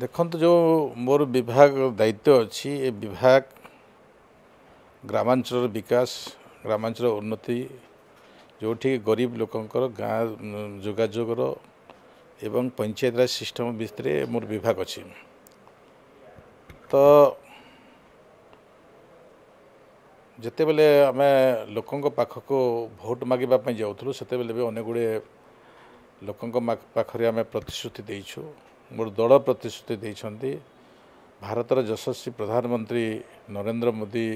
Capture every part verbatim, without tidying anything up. देखंतु जो मोर विभाग दायित्व अच्छी ए विभाग ग्रामांचल विकास ग्रामांचल उन्नति जो गरीब लोकंर गाँ जोगाजोगर एवं पंचायत राज सिस्टम भितर मोर विभाग अच्छी तो जिते बेले आमे लोकंक पाखको भोट मागिबा पई जाउथलु सेते बेले भी अनेक गुडे लोकंक पाखरे आमे प्रतिश्रुति देइछु मोर दल प्रतिश्रुति देइछन्ती भारतर यशस्वी प्रधानमंत्री नरेंद्र मोदी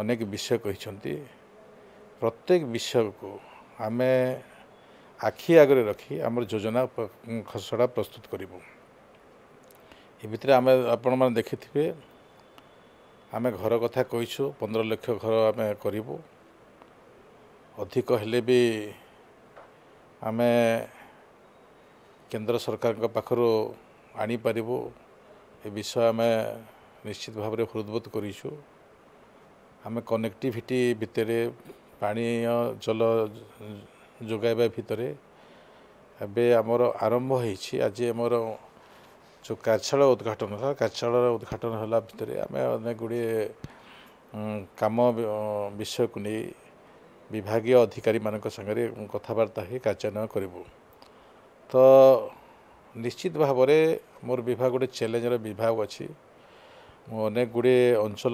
अनेक विषय कहिछन्ती प्रत्येक विषय को आमे आखि आगे रखी आम योजना खसड़ा प्रस्तुत करूँ ये भितर आम आपण मैंने देखिथे आम घर कथा कहीचु पंद्रह लक्ष घर आम करूँ अधिक हेले भी आम केंद्र सरकार पाखर आनीपरू ये विषय आम निश्चित भाव में हृदबोध करूँ आम कनेक्टिविटी भितर पानी जल जोगाइबा भितर एबे आमर आरंभ होईछि आज आमर जो कार्यशाला उद्घाटन होगा कार्यशाला उद्घाटन होला भितर आम अनेक गुड़े काम विषय को नहीं विभागीय अधिकारी मान संगे कथबार्ता हो कार्यान्वयन करूँ तो निश्चित भाव में मोर विभाग गोटे चैलेंजर विभाग अच्छी अनेक गुड़े अंचल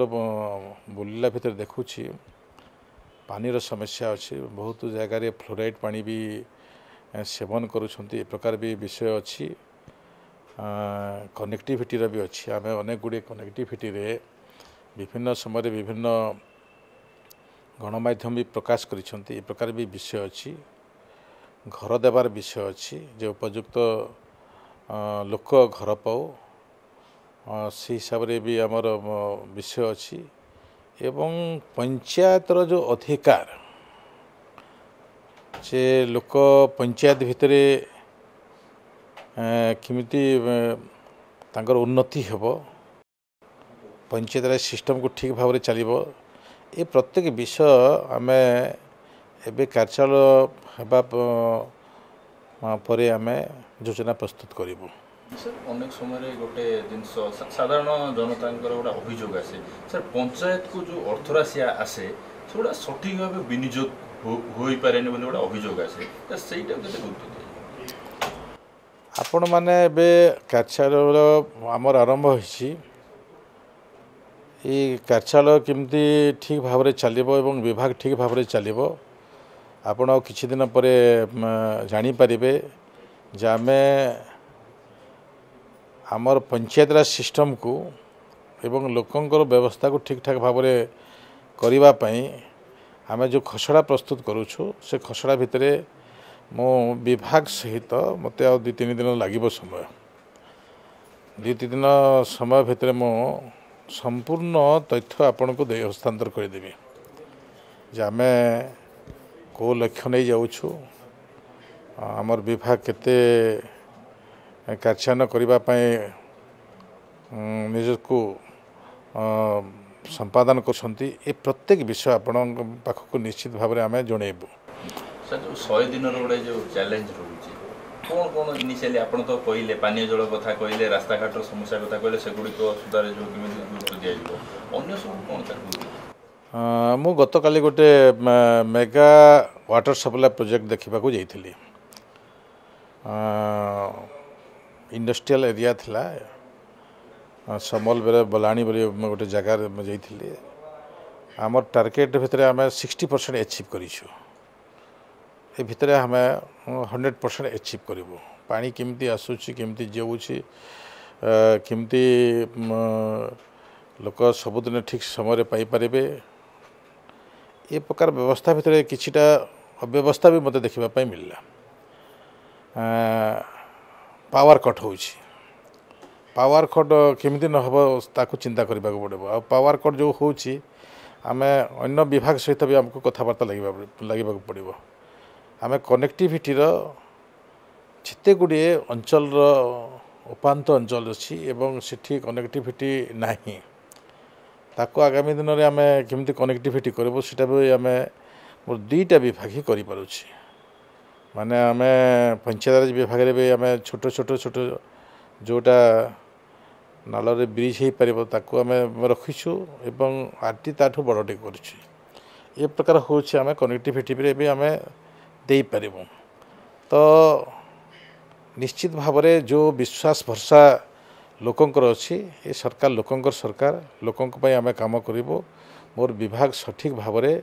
बुलला भितर देखुछि पानी समस्या अच्छी बहुत जगह फ्लोराइड पानी भी सेवन करुँच प्रकार भी विषय अच्छी कनेक्टिविटी भी अच्छी आम अनेक गुड़े कनेक्टिविटी रे विभिन्न समय विभिन्न गणमाध्यम भी प्रकाश करिसेंती प्रकार भी विषय अच्छी घर देवार विषय अच्छी जो उपयुक्त लोक घर पाओ से हिसाब से भी आमर विषय अच्छी एवं पंचायत रो जो अधिकार जे लोक पंचायत भितर किमिति तांकर उन्नति हेब पंचायत राज सिस्टम को ठीक भाव में चलो ये प्रत्येक विषय आम एवं कार्यालय होगापर आम योजना प्रस्तुत करूँ सर अनेक समय गोटे जिन साधारण जनता गोटे अभियोग आसे सर पंचायत को जो अर्थराशि आसे से सठिक भाव विनियोग हो पारे बोली गोटे अभियोग आसे से गुरुत्व आपण मैंने कार्यालय आमर आरंभ हो कार्यालय किमती ठीक भाव में चलो एवं विभाग ठीक भाव में चलो आपण किछि दिन पर जानी परिबे जे आमे आमर पंचायत राज सिस्टम को एवं लोकंकर व्यवस्था को ठीक ठाक भाव में करने आम जो खसड़ा प्रस्तुत करूँ से खसड़ा भितर मो विभाग सहित मत आ दु तीन दिन लगे समय दु तीन दिन समय भितर मो संपूर्ण तथ्य आपण को हस्तांतर करदेवी जे आम को लक्ष्य नहीं जाऊँ आमर विभाग केते कार्यान्वयन करने निजक संपादन कर प्रत्येक विषय आपण पाखक निश्चित भाव में आम जनइबू जो सौ दिन रोडे जो चैलेंज रोचे कौन कौन इनिशियली आपन तो कहले पानी जल कथा कहले रास्ता घाटर समस्या कथा कहले सेगुड़ी को सुधार जो गुरुत्व दिया अन्य सब कौन कर मु गत काली गोटे मेगा वाटर सप्लाई प्रोजेक्ट देखा जाइली इंडस्ट्रियल एरिया थिला समल बेले बलाणी बोली गोटे जगार जाइए आमर टार्गेट भितर आम सिक्सटी परसेंट एचिव करूँ ये भितर आम हंड्रेड परसेंट एचिव करूँ पानी किमती आसूची किमती जाऊँगी किमती लोक सबुदिन ठीक समय पाइपरेंगे ये प्रकार व्यवस्था भितर किछिटा अव्यवस्था भी मते देखिबा पई मिलला पावर कट हो पावर कट केमी न ताकू चिंता करने को पड़ो आ पावर कट जो होमें अन्य विभाग सहित भी आमको कथबार्ता लगे लगे पड़ो आम कनेक्टिविटीर जिते गुड़े अंचल उपात अंचल अच्छी एवं सीठी कनेक्टिविटी नाही ताको आगामी दिन में आम केमी कनेक्टिविटी करूँ से आम मोर दुईटा विभाग ही कर माने आम पंचायत राज विभाग में भी आम छोट छोट छोट जोटा नाल ब्रिज हो पार रखीचु एवं आरटी ताठू बड़टे कर प्रकार होमें कनेक्टिविटी भी आम दे पार तो निश्चित भाव में जो विश्वास भरसा लोकंर अच्छी ये सरकार लोकंर सरकार लोकंपाई आम कम करूँ मोर विभाग सठिक भाव में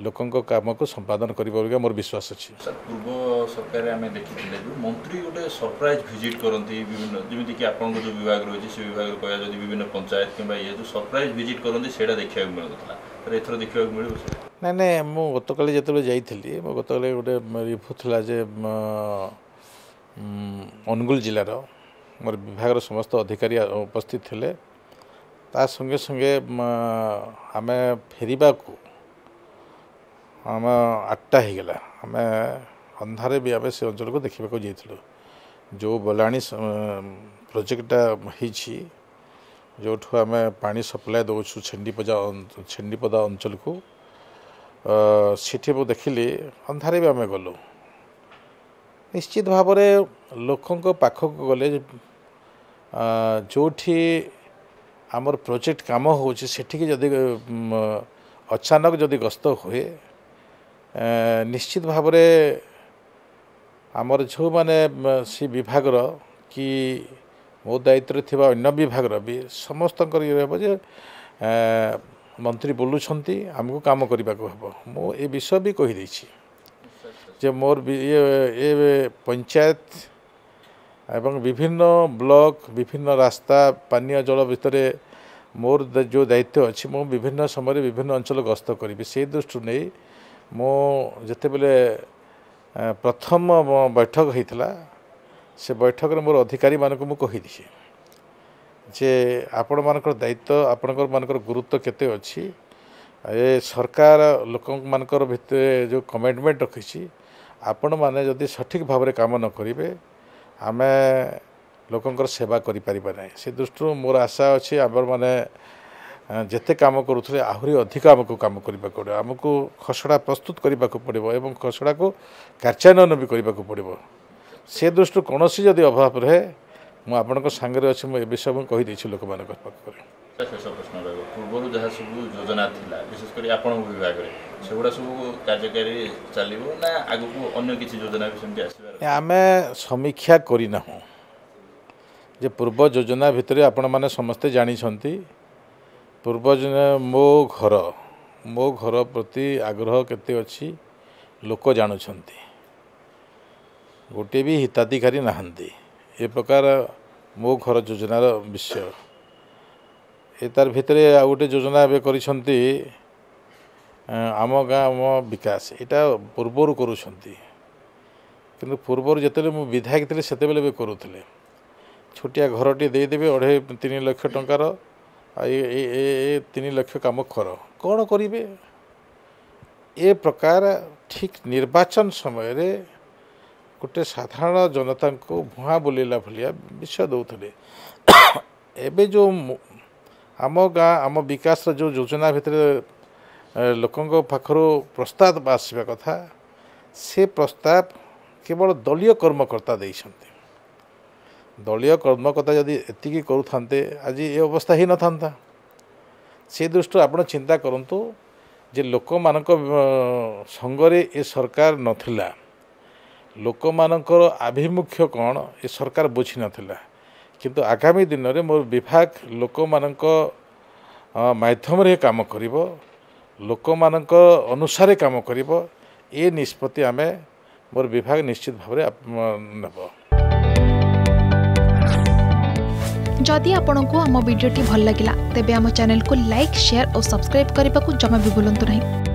लोकंक काम को संपादन कर मोर विश्वास अच्छी। पूर्व सरकार आम देखिए मंत्री गोटे सरप्राइज भिजिट करती जमीक जो विभाग रही है से विभाग क्या जब विभिन्न पंचायत किंवा ये जो सरप्राइज भिजिट करती से देखा मिलता है एथर देखा मिल ना ना मुझ गतका जो जाइली मो गत गोटे रिभ्यू था अनुगुल जिलार मोर विभाग समस्त अधिकारी उपस्थित थे ता संगे संगे आम फेरवा को आम आठटा होगा आम अंधारे भी आम से अंचल को देखा जाइलु जो बलाणी प्रोजेक्टा होठू आम पा सप्लाय दौचु छेंडीपदा छेंडीपदा अंचल को सीठी देखिली अंधारे भी आम गलु निश्चित भाव में लोकों पाखक गले जो आमर प्रोजेक्ट काम होठिकी जदि अचानक जदि गस्त हुए निश्चित भाव में आमर जो माने सी विभाग कि मो दायित्व थिबा अन्य विभाग भी समस्त ये मंत्री बोलुछंती हमको काम करने को हम मो ए विषय भी कही जे मोर ये, ये पंचायत एवं विभिन्न ब्लॉक विभिन्न रास्ता पानी जल भितर मोर जो दायित्व अच्छी मो विभिन्न समय विभिन्न अंचल गस्त करी से दृष्टि नहीं मो जिते बेले प्रथम बैठक होता से बैठक मोर अधिकारी मानक मु कहीदी जे आपण मान दायित्व आपण मान गुरुत्व केते अच्छी ए सरकार लोक मान भितर जो कमिटमेंट रखी आपण मैंने जदि सठिक भाव में काम न करेंगे आम लोकंर सेवा करें से दृष्टि मोर आशा अच्छी आप मैंने जिते कम करूँ आहरी अधिक आमको कम करने को आमको खसड़ा प्रस्तुत करने को पड़ो एवं खसड़ा को कार्यान्वयन भी करने को पड़ो से दृष्टि कौन सी जदि अभाव रहे मुझे आपंक सागर अच्छे मुझे विषय में कहीदी लोक मान शेष प्रश्न पूर्व जहाँ सब योजना था विशेषकर आपण विभाग में से गुड़ा सब कार्यकारी चलो ना आग को अगर किसी योजना भी सेमती आम समीक्षा करना जे पूर्व योजना भितर आपण मैंने समस्ते जानी पूर्व मो घर मो घर प्रति आग्रह केते अच्छी लोक जानुंट गोटे भी हिताधिकारी नहांती ए प्रकार मो घर योजनार विषय ए तार भितर आ गोटे योजना ए करम गाँ आम विकास यहाँ पूर्वर करुँच कि पूर्वर जिते मुझे विधायक थी से करूँ छोटिया घरटी देदेवे अढ़े तीन लक्ष टकर तीन लक्ष कम खर कौन करेंगे ए प्रकार ठीक निर्वाचन समय रे गोटे साधारण जनता को भुआ बुलेला भलिया विषय दौले एबे जो आम गाँ आम विकास जो योजना भितर लोकों पाखर प्रस्ताव आसवा कथा से प्रस्ताव केवल दलीय कर्मकर्ता दे दलीय कर्मकर्ता जदि एति करूँ आज ये अवस्था ही न था से दृष्टि आप चिंता करूँ जे लोक मान संगरे ये सरकार नथिला लोक मानकर आभिमुख्य कौन ये सरकार बुझी नथिला किंतु आगामी दिन में मोर विभाग लोक मानक माध्यम रे काम करिब लोक मानक अनुसार काम करिब ए निष्पत्ति आमे मोर विभाग निश्चित भाव में नेब। जदि आपंक आम भिडी भल लगा तेब आम चैनल को लाइक शेयर और सब्सक्राइब करने को जमा भी भूलु नहीं।